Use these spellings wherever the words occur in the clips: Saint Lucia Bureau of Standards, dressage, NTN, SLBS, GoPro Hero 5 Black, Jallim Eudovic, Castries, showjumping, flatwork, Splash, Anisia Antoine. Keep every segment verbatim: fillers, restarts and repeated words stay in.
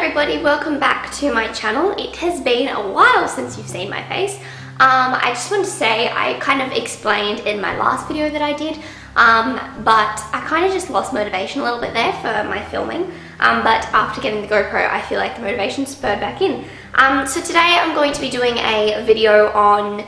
everybody, welcome back to my channel. It has been a while since you've seen my face. Um, I just want to say I kind of explained in my last video that I did, um, but I kind of just lost motivation a little bit there for my filming, um, but after getting the GoPro I feel like the motivation spurred back in. Um, so today I'm going to be doing a video on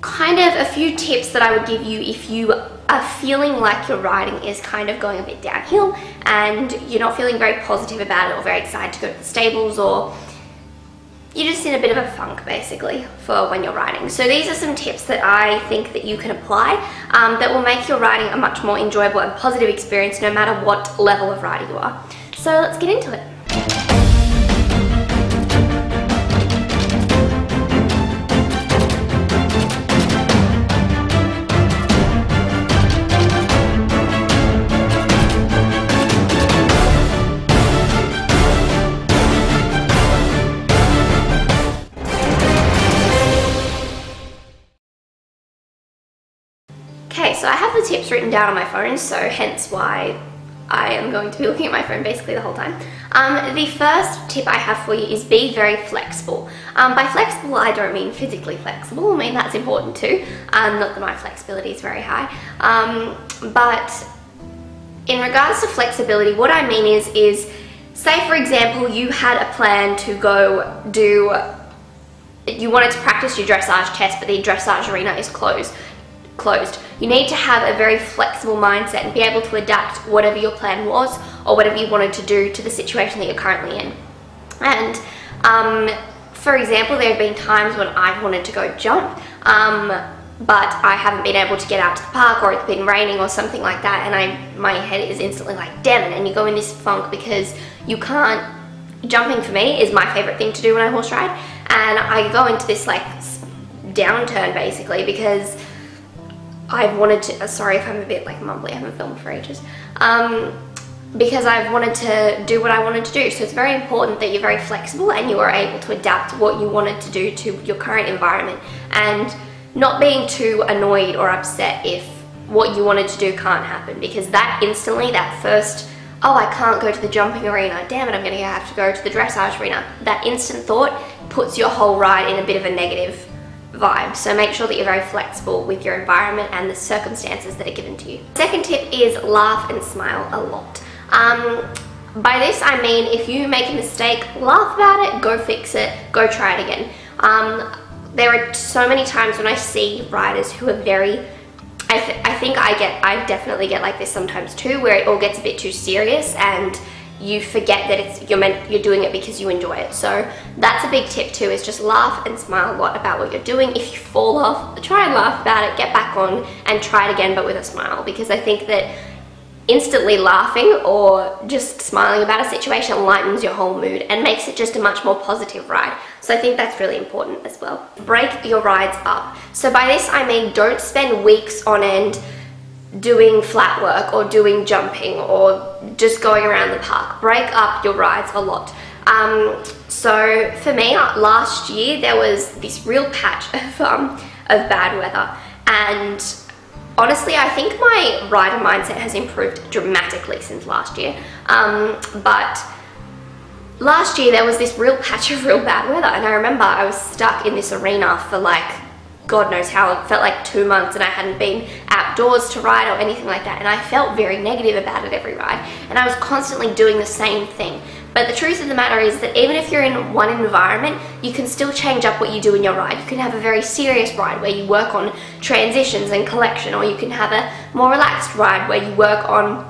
kind of a few tips that I would give you if you are feeling like your riding is kind of going a bit downhill and you're not feeling very positive about it or very excited to go to the stables, or you're just in a bit of a funk basically for when you're riding. So these are some tips that I think that you can apply um, that will make your riding a much more enjoyable and positive experience no matter what level of rider you are. So let's get into it. So I have the tips written down on my phone, so hence why I am going to be looking at my phone basically the whole time. Um, the first tip I have for you is be very flexible. Um, by flexible I don't mean physically flexible, I mean that's important too. Um, not that my flexibility is very high, um, but in regards to flexibility what I mean is, is say for example you had a plan to go do, you wanted to practice your dressage test but the dressage arena is closed. closed. You need to have a very flexible mindset and be able to adapt whatever your plan was or whatever you wanted to do to the situation that you're currently in. And um, for example, there have been times when I've wanted to go jump, um, but I haven't been able to get out to the park, or it's been raining or something like that, and I, my head is instantly like, damn it, and you go in this funk because you can't. Jumping for me is my favourite thing to do when I horse ride, and I go into this like downturn basically because I've wanted to, sorry if I'm a bit like mumbly, I haven't filmed for ages, um, because I've wanted to do what I wanted to do. So it's very important that you're very flexible and you are able to adapt what you wanted to do to your current environment, and not being too annoyed or upset if what you wanted to do can't happen, because that instantly, that first, oh I can't go to the jumping arena, damn it I'm going to have to go to the dressage arena, that instant thought puts your whole ride in a bit of a negative vibe. So make sure that you're very flexible with your environment and the circumstances that are given to you. Second tip is laugh and smile a lot. Um, by this I mean if you make a mistake, laugh about it, go fix it, go try it again. Um, there are so many times when I see riders who are very, I, th I think I get, I definitely get like this sometimes too, where it all gets a bit too serious and you forget that it's you're meant you're doing it because you enjoy it. So that's a big tip too, is just laugh and smile a lot about what you're doing. If you fall off, try and laugh about it, get back on and try it again, but with a smile, because I think that instantly laughing or just smiling about a situation lightens your whole mood and makes it just a much more positive ride. So I think that's really important as well. Break your rides up. So by this I mean don't spend weeks on end doing flat work or doing jumping or just going around the park. Break up your rides a lot. Um, so for me, last year there was this real patch of, um, of bad weather, and honestly I think my rider mindset has improved dramatically since last year, um, but last year there was this real patch of real bad weather, and I remember I was stuck in this arena for like God knows how, it felt like two months and I hadn't been outdoors to ride or anything like that, and I felt very negative about it every ride, and I was constantly doing the same thing. But the truth of the matter is that even if you're in one environment, you can still change up what you do in your ride. You can have a very serious ride where you work on transitions and collection, or you can have a more relaxed ride where you work on,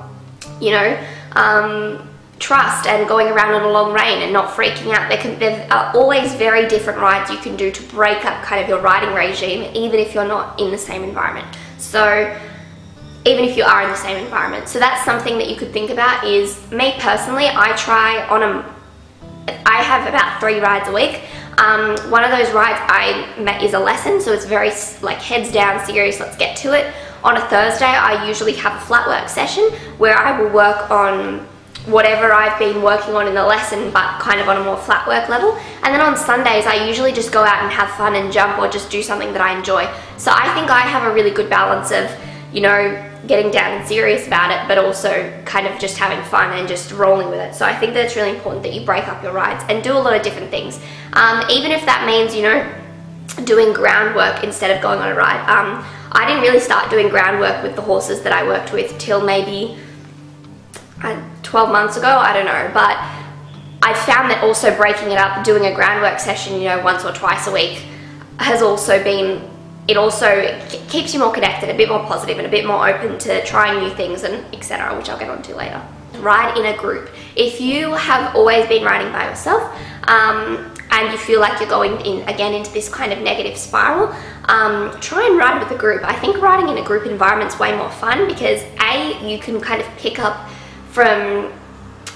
you know, um, trust and going around in a long rein and not freaking out. There, can, there are always very different rides you can do to break up kind of your riding regime, even if you're not in the same environment. So even if you are in the same environment. So that's something that you could think about. Is me personally, I try on a, I have about three rides a week. Um, one of those rides I met is a lesson, so it's very like heads down, serious, let's get to it. On a Thursday I usually have a flat work session where I will work on whatever I've been working on in the lesson, but kind of on a more flat work level. And then on Sundays I usually just go out and have fun and jump or just do something that I enjoy. So I think I have a really good balance of you know, getting down and serious about it, but also kind of just having fun and just rolling with it. So I think that it's really important that you break up your rides and do a lot of different things. Um, even if that means, you know, doing groundwork instead of going on a ride. Um, I didn't really start doing groundwork with the horses that I worked with till maybe uh, twelve months ago, I don't know, but I found that also breaking it up, doing a groundwork session, you know, once or twice a week has also been, it also keeps you more connected, a bit more positive and a bit more open to trying new things and et cetera, which I'll get onto later. Ride in a group. If you have always been riding by yourself, um, and you feel like you're going in again into this kind of negative spiral, um, try and ride with a group. I think riding in a group environment's way more fun because A, you can kind of pick up from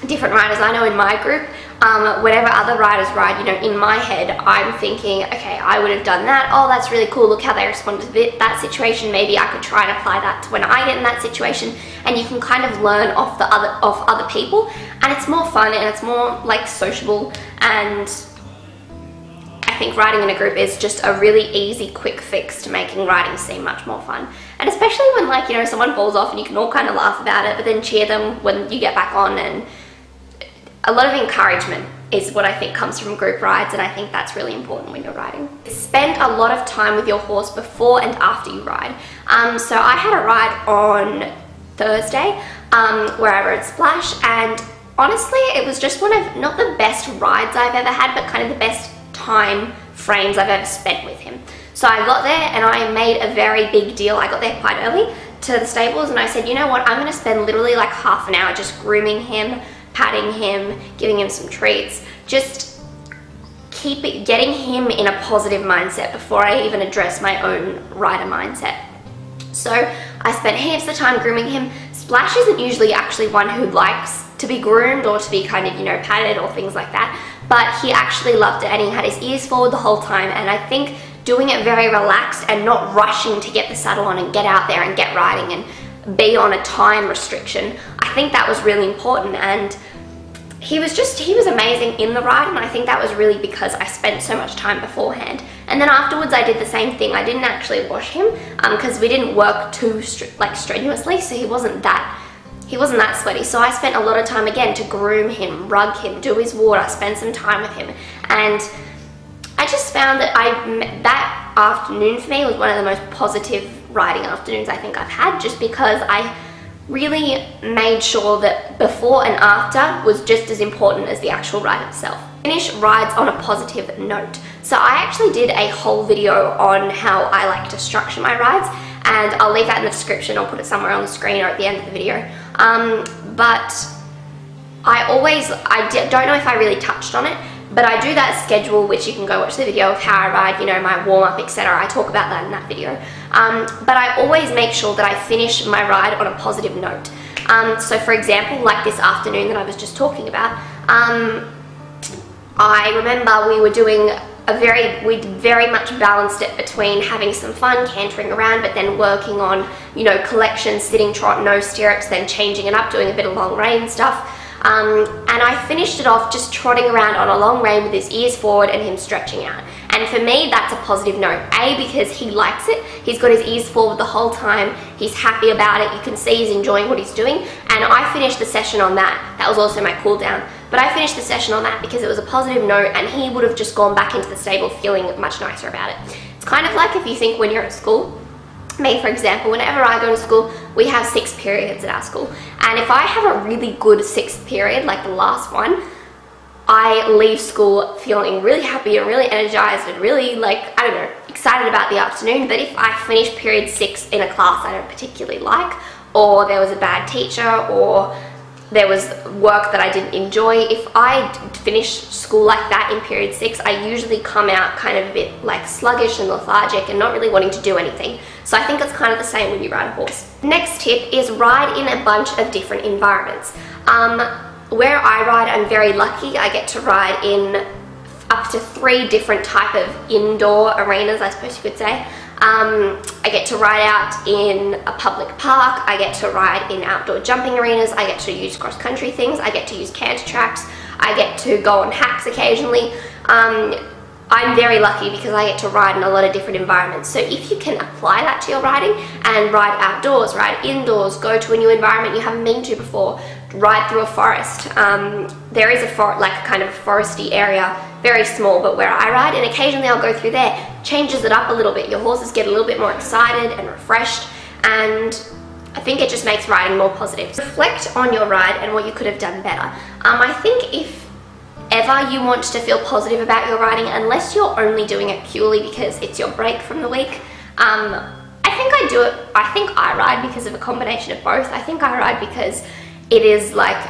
different riders. I know in my group, um, whenever other riders ride, you know, in my head, I'm thinking, okay, I would have done that. Oh, that's really cool. Look how they responded to that situation. Maybe I could try and apply that to when I get in that situation. And you can kind of learn off the other off other people, and it's more fun and it's more like sociable. And I think riding in a group is just a really easy, quick fix to making riding seem much more fun. And especially when, like, you know, someone falls off and you can all kind of laugh about it, but then cheer them when you get back on. And a lot of encouragement is what I think comes from group rides, and I think that's really important when you're riding. Spend a lot of time with your horse before and after you ride. Um, so I had a ride on Thursday um, where I rode Splash, and honestly, it was just one of, not the best rides I've ever had, but kind of the best time frames I've ever spent with him. So I got there and I made a very big deal. I got there quite early to the stables and I said, you know what, I'm going to spend literally like half an hour just grooming him, patting him, giving him some treats, just keep it, getting him in a positive mindset before I even address my own rider mindset. So I spent heaps of time grooming him. Splash isn't usually actually one who likes to be groomed or to be kind of, you know, patted or things like that, but he actually loved it and he had his ears forward the whole time. And I think doing it very relaxed and not rushing to get the saddle on and get out there and get riding and be on a time restriction, I think that was really important. And he was just, he was amazing in the ride, and I think that was really because I spent so much time beforehand. And then afterwards I did the same thing. I didn't actually wash him because um, we didn't work too stri- like strenuously, so he wasn't that He wasn't that sweaty. So I spent a lot of time again to groom him, rug him, do his water, spend some time with him. And I just found that I, that afternoon for me was one of the most positive riding afternoons I think I've had, just because I really made sure that before and after was just as important as the actual ride itself. Finish rides on a positive note. So I actually did a whole video on how I like to structure my rides, and I'll leave that in the description or put it somewhere on the screen or at the end of the video. Um, but I always, I don't know if I really touched on it, but I do that schedule, which you can go watch the video of how I ride, you know, my warm up, et cetera. I talk about that in that video. Um, but I always make sure that I finish my ride on a positive note. Um, so for example, like this afternoon that I was just talking about, um, I remember we were doing a very, we very much balanced it between having some fun, cantering around, but then working on, you know, collection, sitting trot, no stirrups, then changing it up, doing a bit of long rein stuff. Um, and I finished it off just trotting around on a long rein with his ears forward and him stretching out. And for me, that's a positive note. A, because he likes it. He's got his ears forward the whole time. He's happy about it. You can see he's enjoying what he's doing. And I finished the session on that. That was also my cool down. But I finished the session on that because it was a positive note, and he would have just gone back into the stable feeling much nicer about it. It's kind of like if you think when you're at school, me for example, whenever I go to school, we have six periods at our school, and if I have a really good sixth period, like the last one, I leave school feeling really happy and really energized and really, like, I don't know, excited about the afternoon. But if I finish period six in a class I don't particularly like, or there was a bad teacher, or there was work that I didn't enjoy, if I finish school like that in period six, I usually come out kind of a bit like sluggish and lethargic and not really wanting to do anything. So I think it's kind of the same when you ride a horse. Next tip is ride in a bunch of different environments. Um, where I ride, I'm very lucky. I get to ride in up to three different type of indoor arenas, I suppose you could say. Um, I get to ride out in a public park, I get to ride in outdoor jumping arenas, I get to use cross-country things, I get to use canter tracks, I get to go on hacks occasionally. Um, I'm very lucky because I get to ride in a lot of different environments. So if you can apply that to your riding and ride outdoors, ride indoors, go to a new environment you haven't been to before, ride through a forest. Um, there is a for like kind of foresty area, very small, but where I ride, and occasionally I'll go through there. Changes it up a little bit. Your horses get a little bit more excited and refreshed, and I think it just makes riding more positive. Reflect on your ride and what you could have done better. Um, I think if ever you want to feel positive about your riding, unless you're only doing it purely because it's your break from the week. Um, I think I do it, I think I ride because of a combination of both. I think I ride because it is like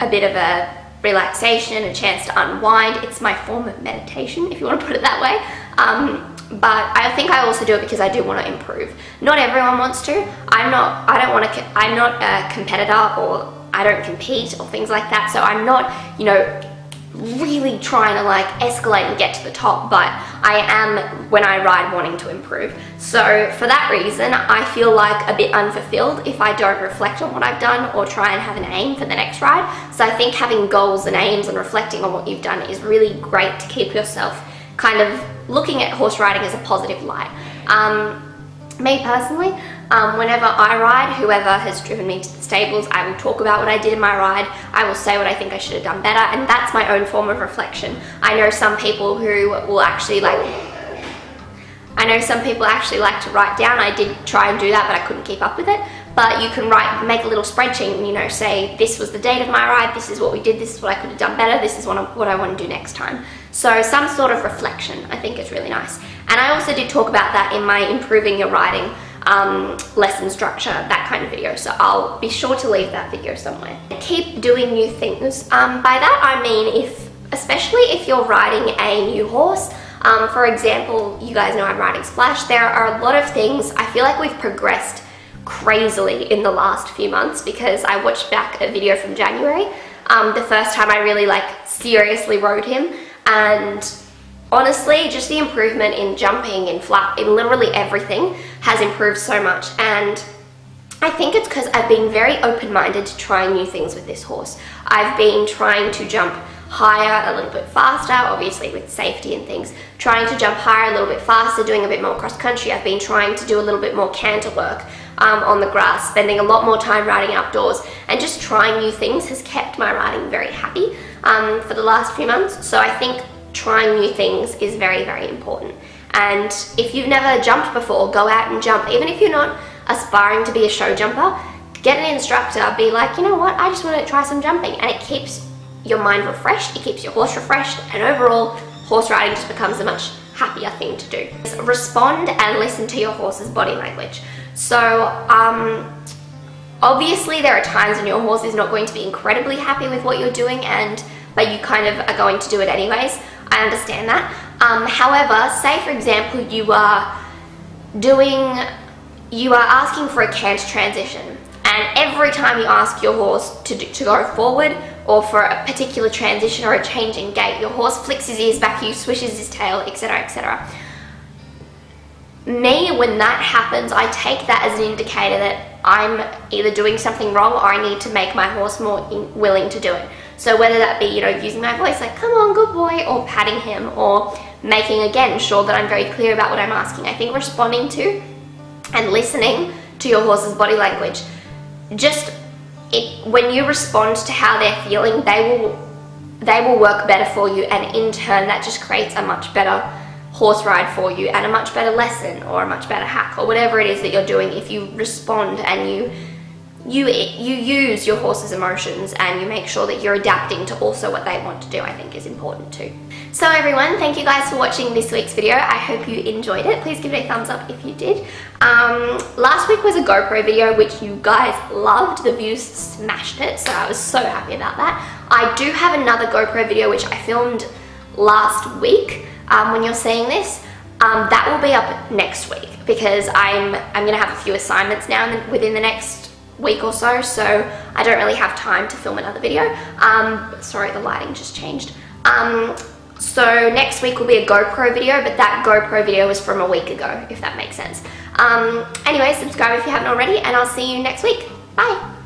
a bit of a relaxation, a chance to unwind. It's my form of meditation, if you want to put it that way. Um, but I think I also do it because I do want to improve. Not everyone wants to. I'm not, I don't want to, I'm not a competitor, or I don't compete or things like that. So I'm not, you know, really trying to like escalate and get to the top, but I am, when I ride, wanting to improve. So for that reason, I feel like a bit unfulfilled if I don't reflect on what I've done or try and have an aim for the next ride. So I think having goals and aims and reflecting on what you've done is really great to keep yourself kind of looking at horse riding as a positive light. Um, me personally, Um, whenever I ride, whoever has driven me to the stables, I will talk about what I did in my ride. I will say what I think I should have done better, and that's my own form of reflection. I know some people who will actually like, I know some people actually like to write down. I did try and do that, but I couldn't keep up with it. But you can write, make a little spreadsheet and, you know, say this was the date of my ride, this is what we did, this is what I could have done better, this is what I, what I want to do next time. So some sort of reflection, I think, is really nice. And I also did talk about that in my improving your riding Um, lesson structure, that kind of video, so I'll be sure to leave that video somewhere. Keep doing new things. Um, by that I mean, if, especially if you're riding a new horse, um, for example, you guys know I'm riding Splash. There are a lot of things, I feel like we've progressed crazily in the last few months, because I watched back a video from January, um, the first time I really like seriously rode him, and honestly, just the improvement in jumping, in flap, in literally everything has improved so much. And I think it's because I've been very open-minded to trying new things with this horse. I've been trying to jump higher, a little bit faster, obviously with safety and things, trying to jump higher, a little bit faster, doing a bit more cross-country. I've been trying to do a little bit more canter work um, on the grass, spending a lot more time riding outdoors, and just trying new things has kept my riding very happy um, for the last few months. So I think trying new things is very, very important. And if you've never jumped before, go out and jump. Even if you're not aspiring to be a show jumper, get an instructor, be like, you know what, I just want to try some jumping. And it keeps your mind refreshed, it keeps your horse refreshed, and overall, horse riding just becomes a much happier thing to do. Just respond and listen to your horse's body language. So, um, obviously there are times when your horse is not going to be incredibly happy with what you're doing, and but you kind of are going to do it anyways. I understand that. Um, however, say for example you are doing, you are asking for a canter transition, and every time you ask your horse to, do, to go forward or for a particular transition or a change in gait, your horse flicks his ears back, he swishes his tail, et cetera, et cetera. Me, when that happens, I take that as an indicator that I'm either doing something wrong or I need to make my horse more in, willing to do it. So whether that be, you know, using my voice like, come on, good boy, or patting him, or making, again, sure that I'm very clear about what I'm asking. I think responding to and listening to your horse's body language, just it, when you respond to how they're feeling, they will, they will work better for you, and in turn that just creates a much better horse ride for you, and a much better lesson, or a much better hack, or whatever it is that you're doing. If you respond and you You, you use your horse's emotions, and you make sure that you're adapting to also what they want to do, I think is important too. So everyone, thank you guys for watching this week's video. I hope you enjoyed it. Please give it a thumbs up if you did. Um, last week was a GoPro video, which you guys loved. The views smashed it, so I was so happy about that. I do have another GoPro video, which I filmed last week um, when you're seeing this. Um, that will be up next week, because I'm, I'm going to have a few assignments now within the next week or so, so I don't really have time to film another video. Um, sorry, the lighting just changed. Um, so next week will be a GoPro video, but that GoPro video was from a week ago, if that makes sense. Um, anyway, subscribe if you haven't already, and I'll see you next week. Bye!